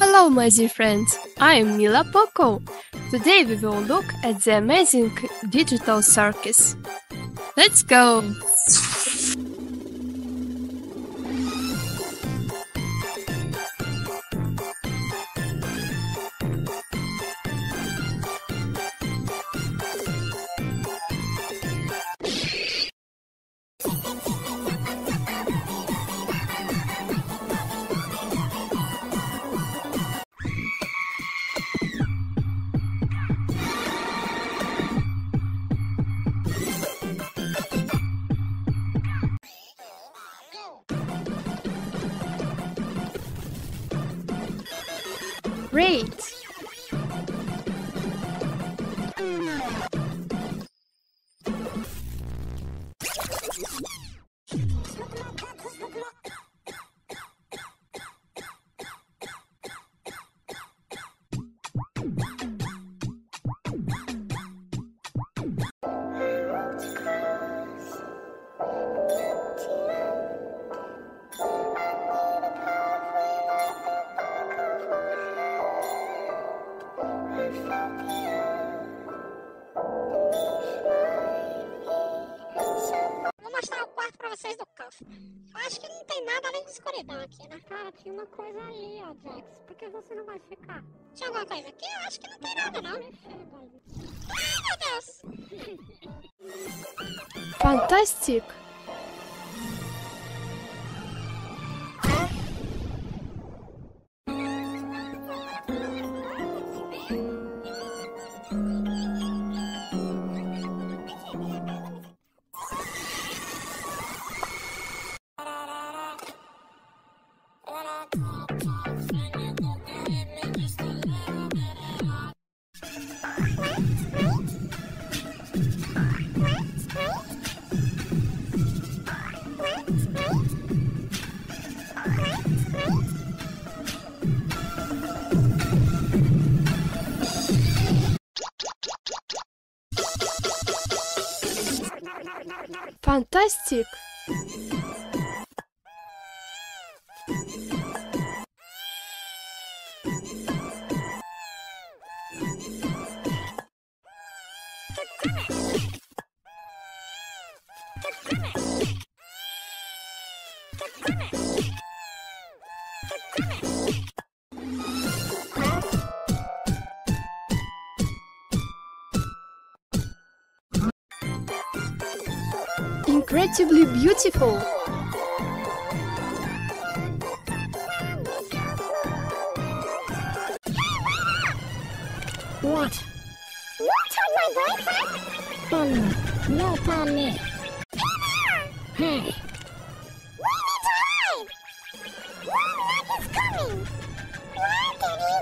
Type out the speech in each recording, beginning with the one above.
Hello, my dear friends! I am Nilla Pokko. Today we will look at the amazing digital circus. Let's go! Great! Vocês do caos. Acho que não tem nada além de escuridão aqui, né? Cara, tinha uma coisa ali, ó, Jax. Por que você não vai ficar? Tinha alguma coisa aqui? Eu acho que não tem nada, não. Ai, meu Deus! Fantástico! Фантастик! Incredibly beautiful! What? What on my boyfriend? Oh, not on me. Hey! We need to hide! One luck is coming! Where did you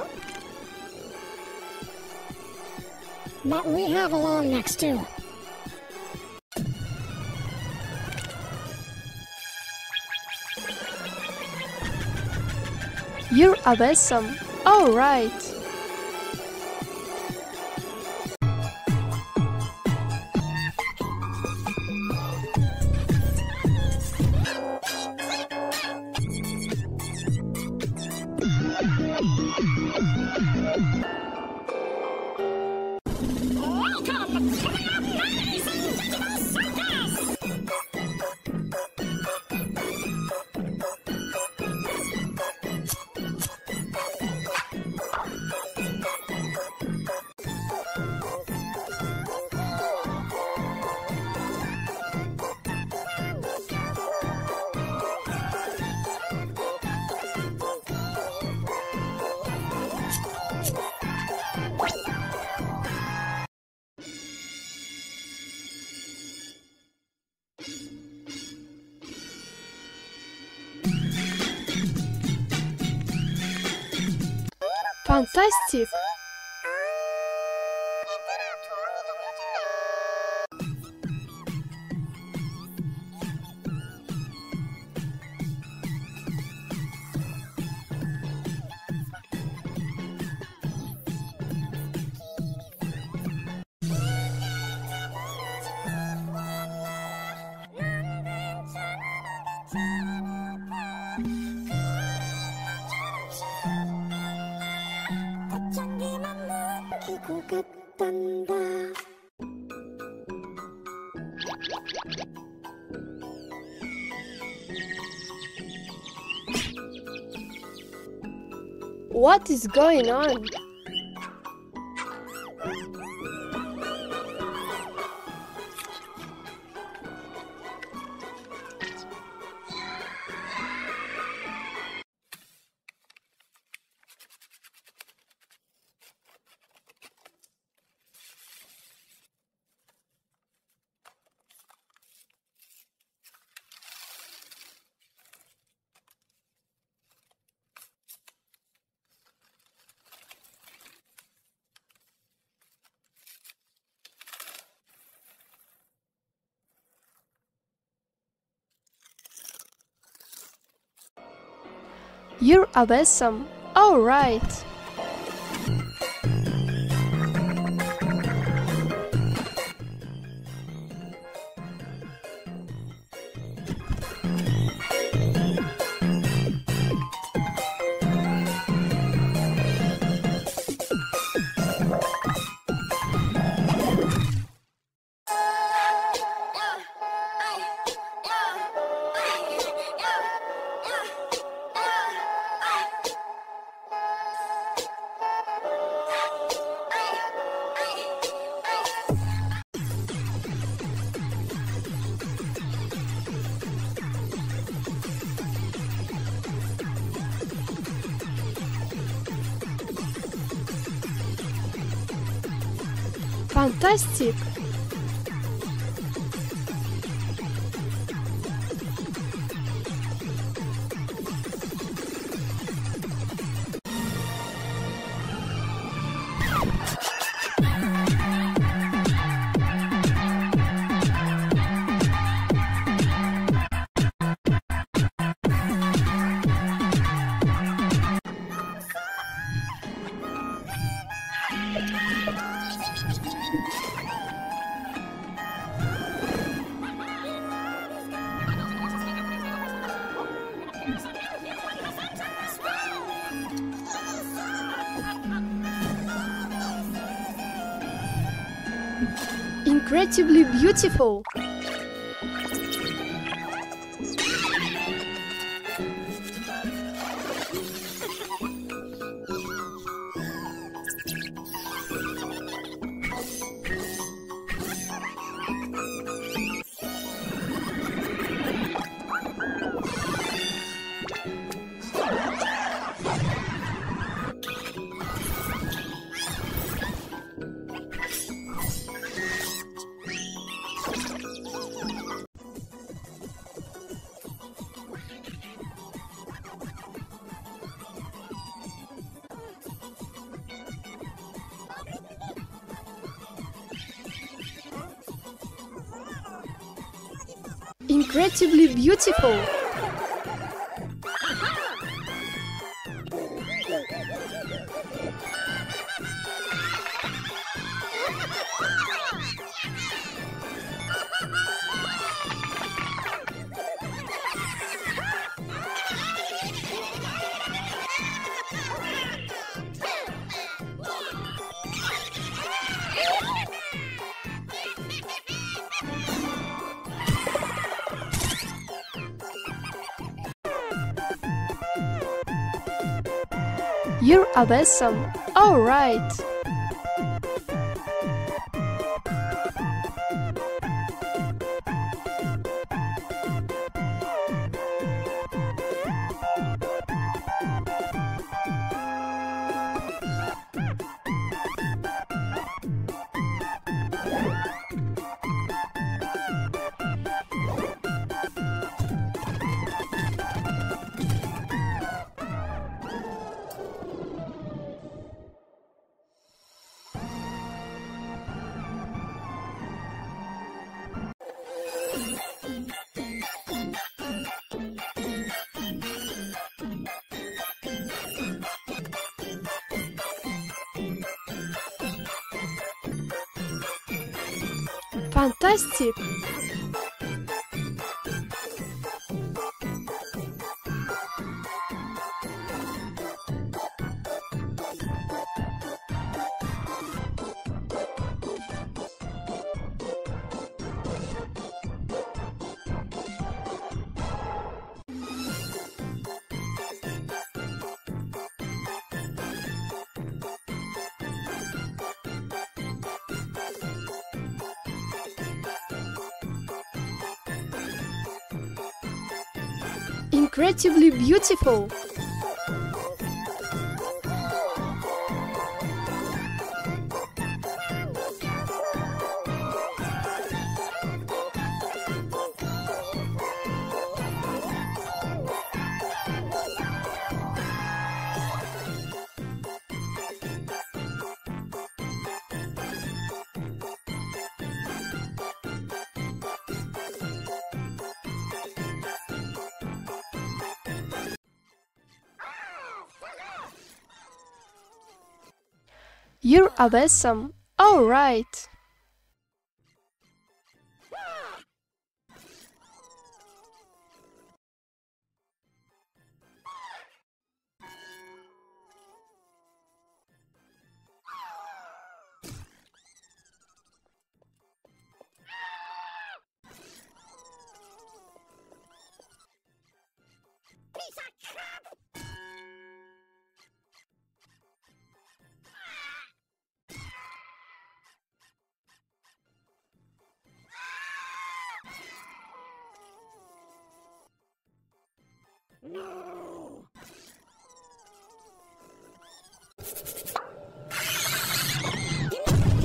go? But we have a lawn next to. You're awesome. All right. Welcome to the Amazing Digital Circus. Fantastic! What is going on? You're awesome. All right. Fantastic! Incredibly beautiful. Incredibly beautiful. You're awesome. All right. Fantastic! Incredibly beautiful! You're awesome! All right! No!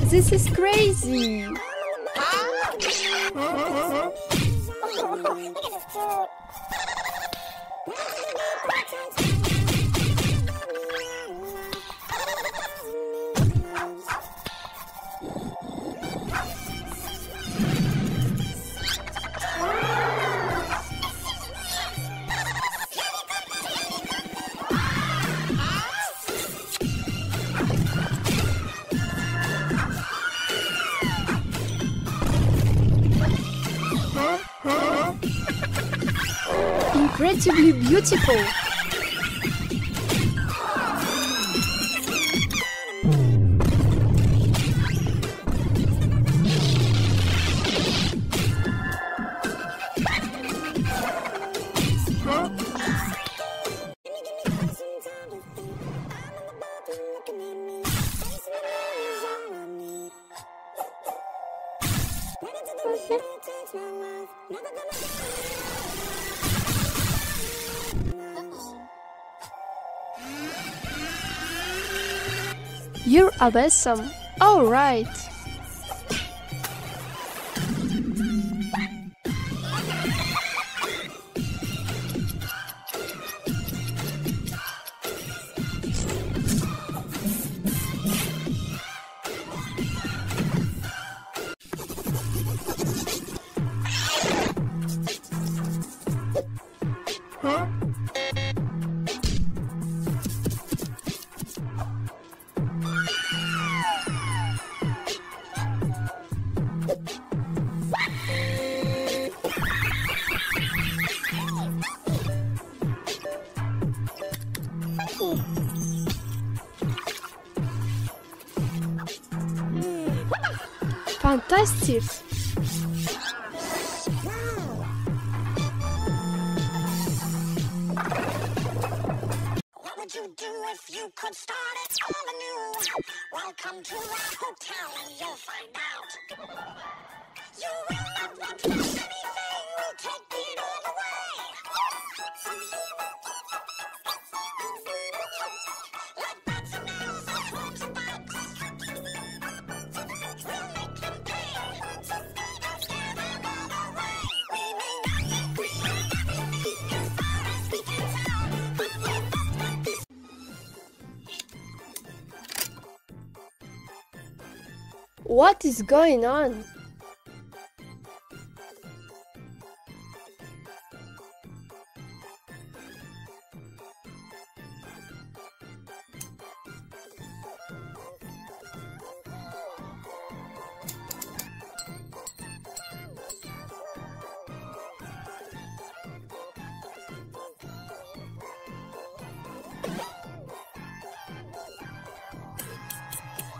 This is crazy! Incredibly beautiful! You're awesome! All right! Fantastic! What would you do if you could start it all anew? Welcome to our hotel and you'll find out. You will not want to miss anything. We'll take it all away. Like bats and nails, like worms and bugs. We'll make them pay. Just get them all away. We may not think we have everything as far as we can tell, but we've got what this. What is going on?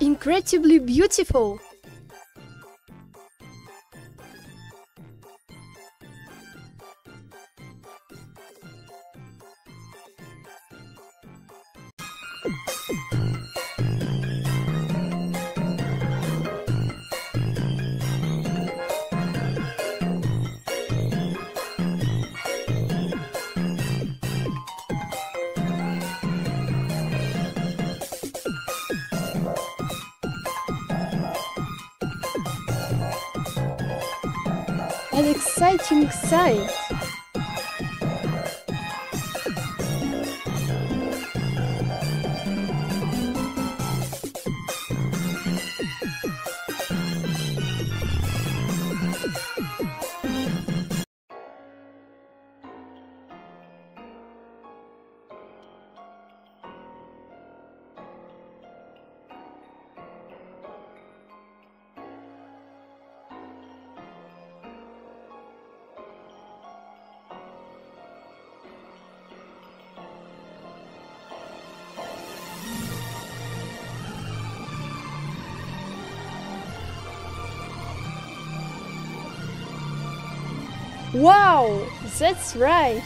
Incredibly beautiful! An exciting sight! Wow, that's right!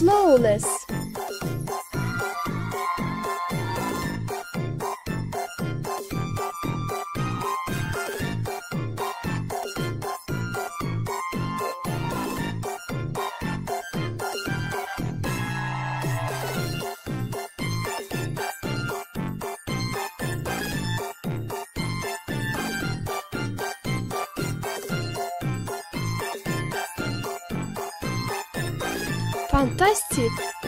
Flawless! Fantastic!